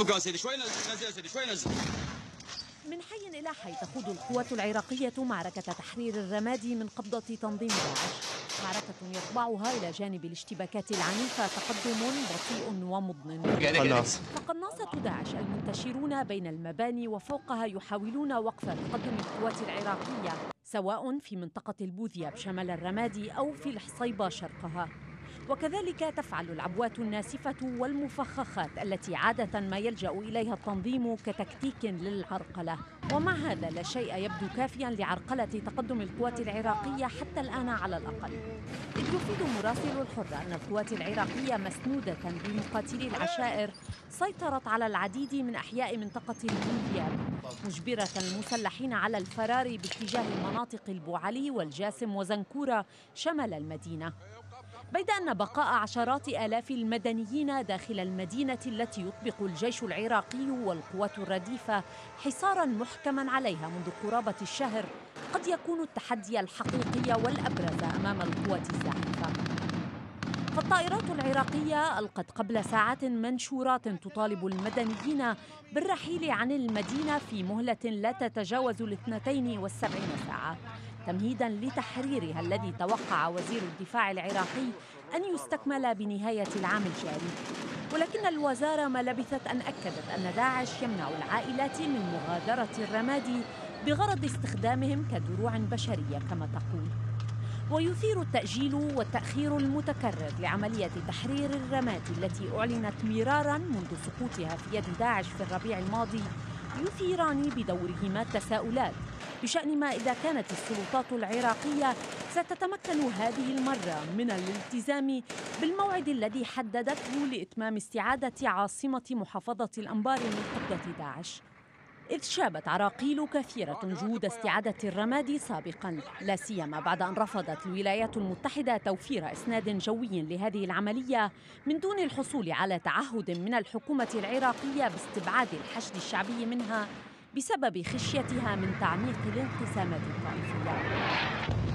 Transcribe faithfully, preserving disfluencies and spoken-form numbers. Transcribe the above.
اطلق يا سيدي، شوي نزل، نزل يا سيدي، شوي نزل. من حي إلى حي تخوض القوات العراقية معركة تحرير الرمادي من قبضة تنظيم داعش، معركة يطبعها إلى جانب الاشتباكات العنيفة تقدم بطيء ومضن. فقناصة داعش المنتشرون بين المباني وفوقها يحاولون وقف تقدم القوات العراقية، سواء في منطقة البوذية بشمال الرمادي أو في الحصيبة شرقها. وكذلك تفعل العبوات الناسفة والمفخخات التي عادة ما يلجأ إليها التنظيم كتكتيك للعرقلة. ومع هذا لا شيء يبدو كافيا لعرقلة تقدم القوات العراقية حتى الآن على الأقل، إذ يفيد مراسل الحرة أن القوات العراقية مسنودة بمقاتلي العشائر سيطرت على العديد من أحياء منطقة البوذية، مجبرة المسلحين على الفرار باتجاه مناطق البوعلي والجاسم وزنكورة شمال المدينة، بيد أن بقاء عشرات آلاف المدنيين داخل المدينة التي يطبق الجيش العراقي والقوات الرديفة حصاراً محكماً عليها منذ قرابة الشهر قد يكون التحدي الحقيقي والأبرز أمام القوات الزاحفة. فالطائرات العراقية ألقت قبل ساعات منشورات تطالب المدنيين بالرحيل عن المدينة في مهلة لا تتجاوز الاثنتين والسبعين ساعة، تمهيداً لتحريرها الذي توقع وزير الدفاع العراقي أن يستكمل بنهاية العام الجاري. ولكن الوزارة ما لبثت أن أكدت أن داعش يمنع العائلات من مغادرة الرمادي بغرض استخدامهم كدروع بشرية كما تقول. ويثير التأجيل والتأخير المتكرر لعملية تحرير الرمادي التي أعلنت مراراً منذ سقوطها في يد داعش في الربيع الماضي يثيران بدورهما التساؤلات بشأن ما إذا كانت السلطات العراقية ستتمكن هذه المرة من الالتزام بالموعد الذي حددته لإتمام استعادة عاصمة محافظة الأنبار من قبضة داعش، إذ شابت عراقيل كثيرة جهود استعادة الرمادي سابقاً، لا سيما بعد أن رفضت الولايات المتحدة توفير إسناد جوي لهذه العملية من دون الحصول على تعهد من الحكومة العراقية باستبعاد الحشد الشعبي منها بسبب خشيتها من تعميق الانقسامات الطائفية.